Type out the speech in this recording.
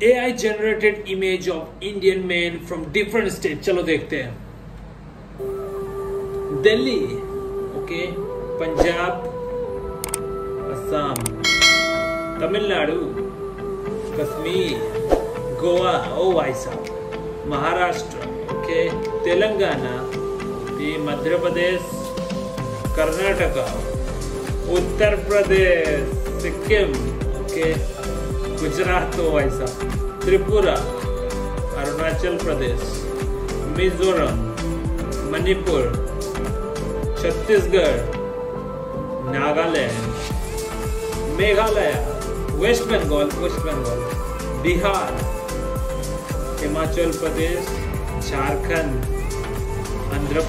AI generated image of Indian men from different states. चलो देखते हैं। दिल्ली, ओके, पंजाब, असम, तमिलनाडु, कश्मीर, गोवा, ओ भाई साहब, महाराष्ट्र, ओके, तेलंगाना, मध्य प्रदेश, कर्नाटका, उत्तर प्रदेश, सिक्किम, ओके, गुजरात, तो भाई साहब, त्रिपुरा, अरुणाचल प्रदेश, मिजोरम, मणिपुर, छत्तीसगढ़, नागालैंड, मेघालय, वेस्ट बंगाल, बिहार, हिमाचल प्रदेश, झारखंड, आंध्र